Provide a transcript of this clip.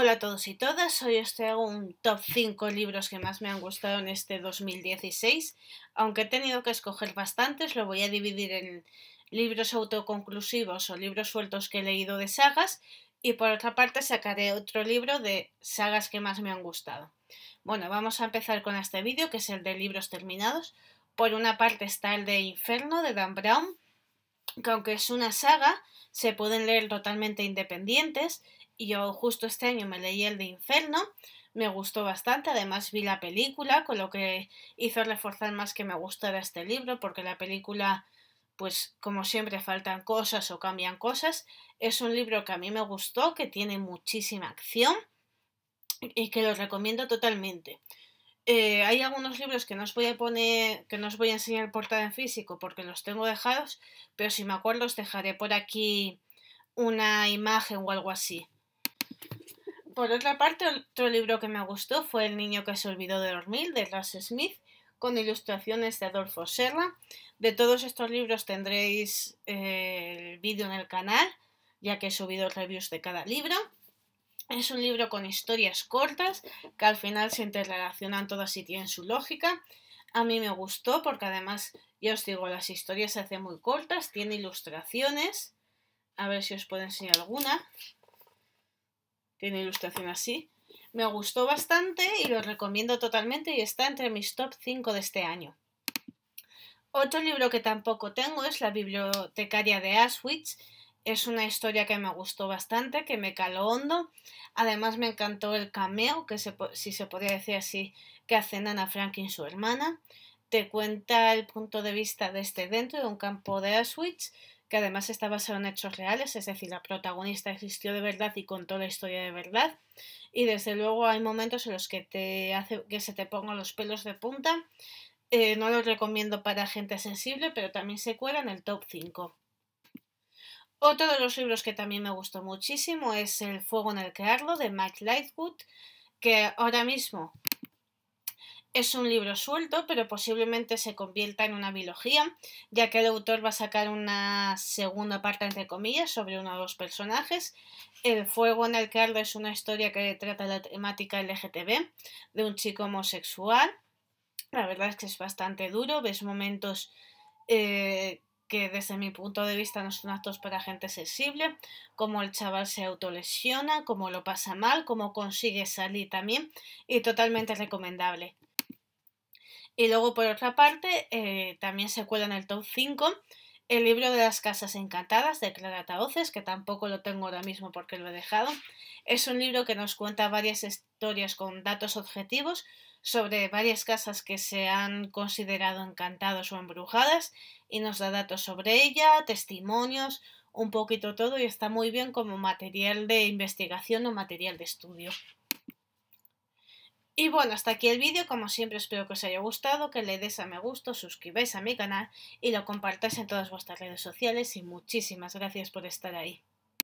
Hola a todos y todas, hoy os traigo un top 5 libros que más me han gustado en este 2016, aunque he tenido que escoger bastantes. Lo voy a dividir en libros autoconclusivos o libros sueltos que he leído de sagas, y por otra parte sacaré otro libro de sagas que más me han gustado. Bueno, vamos a empezar con este vídeo, que es el de libros terminados. Por una parte está el de Inferno, de Dan Brown, que aunque es una saga, se pueden leer totalmente independientes. Y yo justo este año me leí el de Inferno, me gustó bastante, además vi la película, con lo que hizo reforzar más que me gustara este libro, porque la película, pues como siempre faltan cosas o cambian cosas. Es un libro que a mí me gustó, que tiene muchísima acción y que lo recomiendo totalmente. Hay algunos libros que no os voy a poner, que no os voy a enseñar portada en físico porque los tengo dejados, pero si me acuerdo os dejaré por aquí una imagen o algo así. Por otra parte, otro libro que me gustó fue El niño que se olvidó de dormir, de Ross Smith, con ilustraciones de Adolfo Serra. De todos estos libros tendréis el vídeo en el canal, ya que he subido reviews de cada libro. Es un libro con historias cortas, que al final se interrelacionan todas y tienen su lógica. A mí me gustó porque además, ya os digo, las historias se hacen muy cortas, tiene ilustraciones. A ver si os puedo enseñar alguna. Tiene ilustración así. Me gustó bastante y lo recomiendo totalmente y está entre mis top 5 de este año. Otro libro que tampoco tengo es La bibliotecaria de Auschwitz. Es una historia que me gustó bastante, que me caló hondo. Además me encantó el cameo, que si se podría decir así, que hacen Ana Frank y su hermana. Te cuenta el punto de vista desde dentro de un campo de Auschwitz, que además está basado en hechos reales, es decir, la protagonista existió de verdad y contó la historia de verdad. Y desde luego hay momentos en los que te hace que se te pongan los pelos de punta. No lo recomiendo para gente sensible, pero también se cuela en el top 5. Otro de los libros que también me gustó muchísimo es El fuego en el Cardo, de Mike Lightwood, que ahora mismo es un libro suelto, pero posiblemente se convierta en una biología, ya que el autor va a sacar una segunda parte, entre comillas, sobre uno o dos personajes. El fuego en el Cardo es una historia que trata la temática LGTB de un chico homosexual. La verdad es que es bastante duro, ves momentos que desde mi punto de vista no son aptos para gente sensible, como el chaval se autolesiona, como lo pasa mal, como consigue salir también, y totalmente recomendable. Y luego, por otra parte, también se cuela en el top 5 el libro de las casas encantadas, de Clara Taoces, que tampoco lo tengo ahora mismo porque lo he dejado. Es un libro que nos cuenta varias historias con datos objetivos sobre varias casas que se han considerado encantadas o embrujadas y nos da datos sobre ella, testimonios, un poquito todo, y está muy bien como material de investigación o material de estudio. Y bueno, hasta aquí el vídeo. Como siempre, espero que os haya gustado, que le deis a me gusta, suscribáis a mi canal y lo compartáis en todas vuestras redes sociales, y muchísimas gracias por estar ahí.